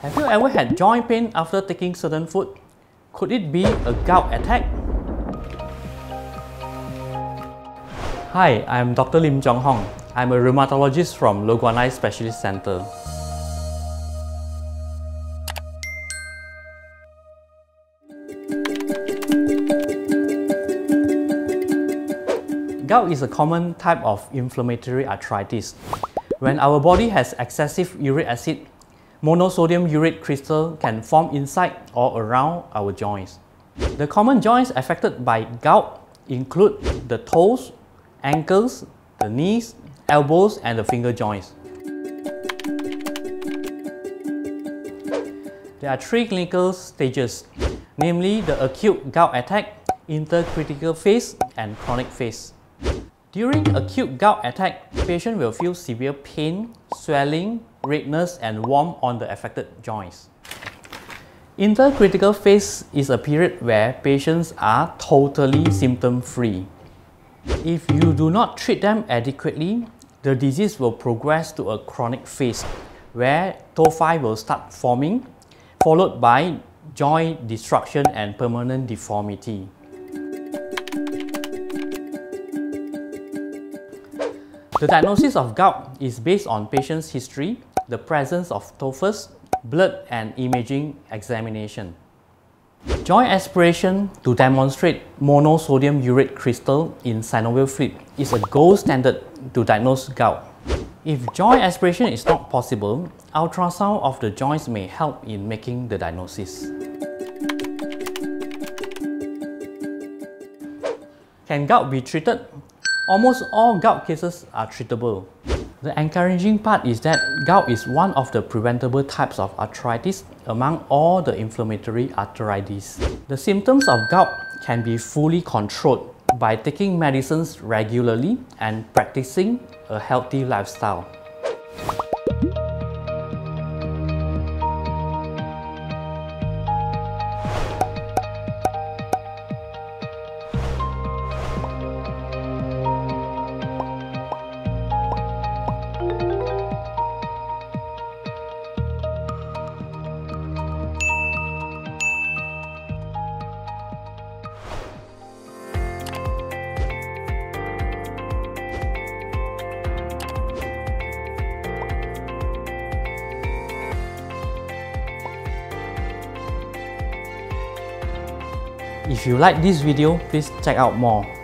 Have you ever had joint pain after taking certain food? Could it be a gout attack? Hi, I'm Dr. Lim Jong Hong. I'm a rheumatologist from Loh Guan Lye Specialists Centre. Gout is a common type of inflammatory arthritis. When our body has excessive uric acid, monosodium urate crystal can form inside or around our joints. The common joints affected by gout include the toes, ankles, the knees, elbows, and the finger joints. There are three clinical stages, namely the acute gout attack, intercritical phase, and chronic phase. During acute gout attack, patient will feel severe pain, swelling, redness, and warmth on the affected joints. Intercritical phase is a period where patients are totally symptom-free. If you do not treat them adequately, the disease will progress to a chronic phase where tophi will start forming, followed by joint destruction and permanent deformity. The diagnosis of gout is based on patient's history, the presence of tophus, blood and imaging examination. Joint aspiration to demonstrate monosodium urate crystal in synovial fluid is a gold standard to diagnose gout. If joint aspiration is not possible, ultrasound of the joints may help in making the diagnosis. Can gout be treated? Almost all gout cases are treatable. The encouraging part is that gout is one of the preventable types of arthritis among all the inflammatory arthritis. The symptoms of gout can be fully controlled by taking medicines regularly and practicing a healthy lifestyle. If you like this video, please check out more.